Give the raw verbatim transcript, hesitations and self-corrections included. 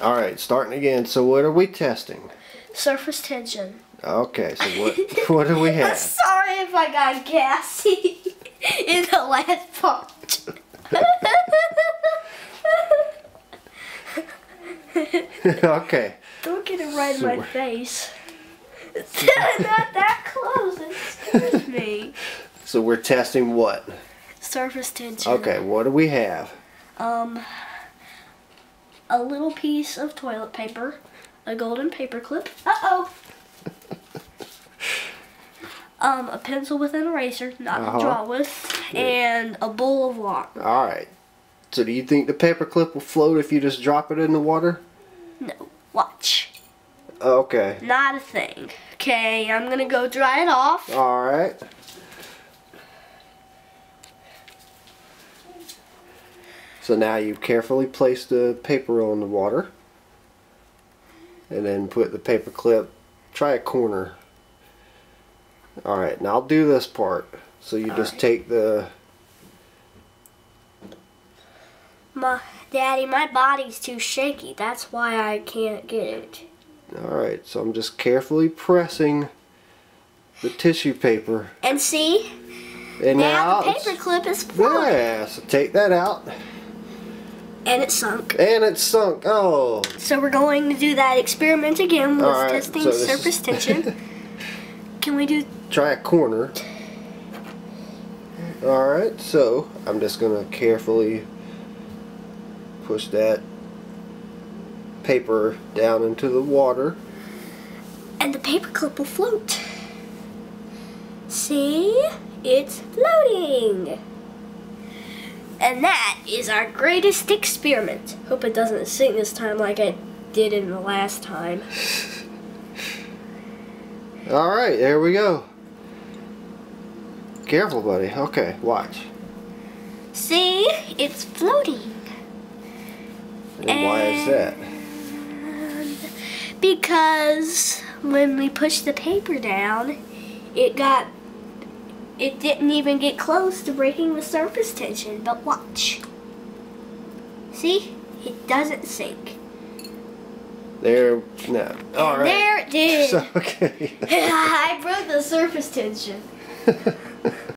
Alright, starting again. So what are we testing? Surface tension. Okay, so what what do we have? I'm sorry if I got gassy in the last part. Okay. Don't get it right so in my face. It's not that close, excuse me. So we're testing what? Surface tension. Okay, what do we have? Um, a little piece of toilet paper, a golden paper clip. Uh-oh. um, a pencil with an eraser, not uh-huh. to draw with, yeah. and a bowl of water. All right. So do you think the paper clip will float if you just drop it in the water? No. Watch. Okay. Not a thing. Okay, I'm gonna go dry it off. All right. So now you carefully place the paper on the water and then put the paper clip, try a corner. Alright, now I'll do this part. So you All just right. take the... My, Daddy, my body's too shaky. That's why I can't get it. Alright, so I'm just carefully pressing the tissue paper. And see? And now, now the paper clip is full. Yeah, so take that out. And it sunk. And it sunk. Oh. So we're going to do that experiment again with right, testing so surface is... tension. Can we do... Try a corner. Alright, so I'm just going to carefully push that paper down into the water. And the paperclip will float. See? It's floating. And that is our greatest experiment. Hope it doesn't sink this time like I did in the last time. Alright, there we go. Careful, buddy. Okay, watch. See? It's floating. And, and why is that? Because when we pushed the paper down, it got... It didn't even get close to breaking the surface tension, but watch. See? It doesn't sink. There, no. All right. There it did. So, okay. I broke the surface tension.